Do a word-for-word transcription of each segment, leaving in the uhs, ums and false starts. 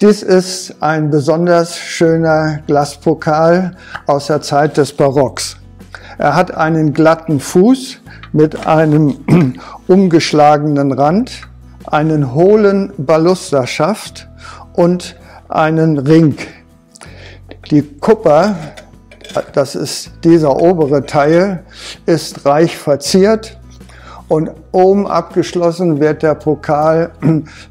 Dies ist ein besonders schöner Glaspokal aus der Zeit des Barocks. Er hat einen glatten Fuß mit einem umgeschlagenen Rand, einen hohlen Balusterschaft und einen Ring. Die Kupper, das ist dieser obere Teil, ist reich verziert und oben abgeschlossen wird der Pokal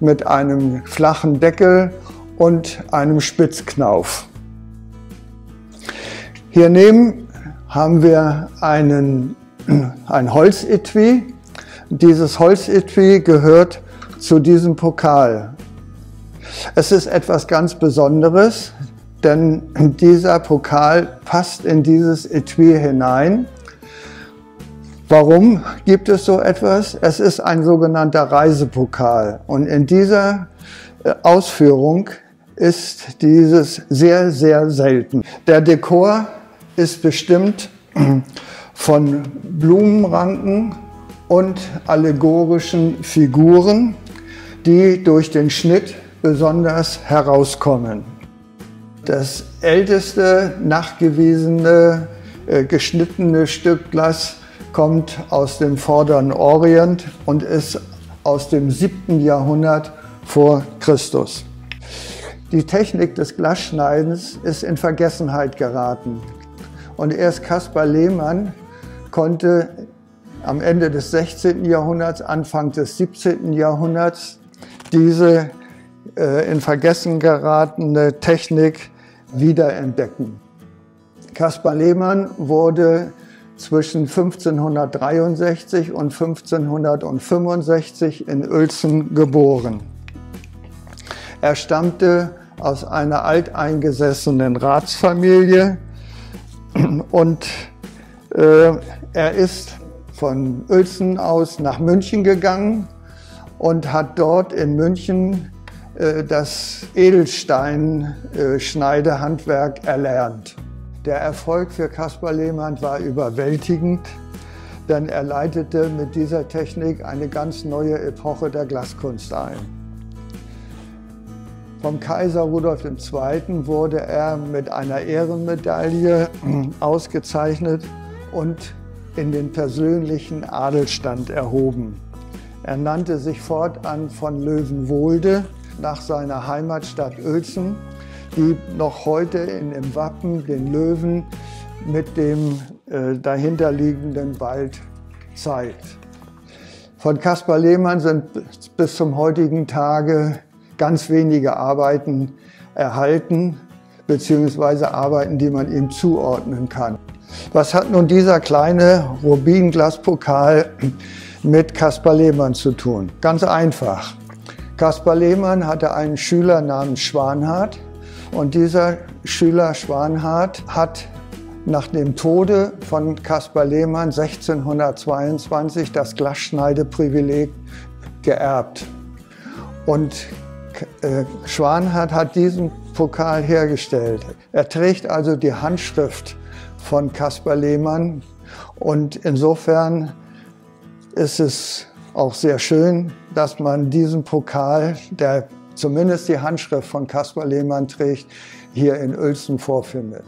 mit einem flachen Deckel und einem Spitzknauf. Hier neben haben wir einen, ein Holzetui. Dieses Holzetui gehört zu diesem Pokal. Es ist etwas ganz Besonderes, denn dieser Pokal passt in dieses Etui hinein. Warum gibt es so etwas? Es ist ein sogenannter Reisepokal und in dieser Ausführung ist dieses sehr, sehr selten. Der Dekor ist bestimmt von Blumenranken und allegorischen Figuren, die durch den Schnitt besonders herauskommen. Das älteste nachgewiesene äh, geschnittene Stück Glas kommt aus dem Vorderen Orient und ist aus dem siebten Jahrhundert vor Christus. Die Technik des Glasschneidens ist in Vergessenheit geraten. Und erst Caspar Lehmann konnte am Ende des sechzehnten Jahrhunderts, Anfang des siebzehnten Jahrhunderts diese äh, in Vergessen geratene Technik wiederentdecken. Caspar Lehmann wurde zwischen fünfzehnhundertdreiundsechzig und fünfzehnhundertfünfundsechzig in Uelzen geboren. Er stammte aus einer alteingesessenen Ratsfamilie und äh, er ist von Uelzen aus nach München gegangen und hat dort in München äh, das Edelsteinschneidehandwerk äh, erlernt. Der Erfolg für Caspar Lehmann war überwältigend, denn er leitete mit dieser Technik eine ganz neue Epoche der Glaskunst ein. Vom Kaiser Rudolf der Zweite wurde er mit einer Ehrenmedaille ausgezeichnet und in den persönlichen Adelstand erhoben. Er nannte sich fortan von Löwenwolde nach seiner Heimatstadt Uelzen, die noch heute in dem Wappen den Löwen mit dem äh, dahinterliegenden Wald zeigt. Von Caspar Lehmann sind bis zum heutigen Tage ganz wenige Arbeiten erhalten, beziehungsweise Arbeiten, die man ihm zuordnen kann. Was hat nun dieser kleine Rubinglaspokal mit Caspar Lehmann zu tun? Ganz einfach. Caspar Lehmann hatte einen Schüler namens Schwanhardt, und dieser Schüler Schwanhardt hat nach dem Tode von Caspar Lehmann sechzehnhundertzweiundzwanzig das Glasschneideprivileg geerbt. Und äh, Schwanhardt hat diesen Pokal hergestellt. Er trägt also die Handschrift von Caspar Lehmann und insofern ist es auch sehr schön, dass man diesen Pokal, der zumindest die Handschrift von Caspar Lehmann trägt, hier in Uelzen vorfindet.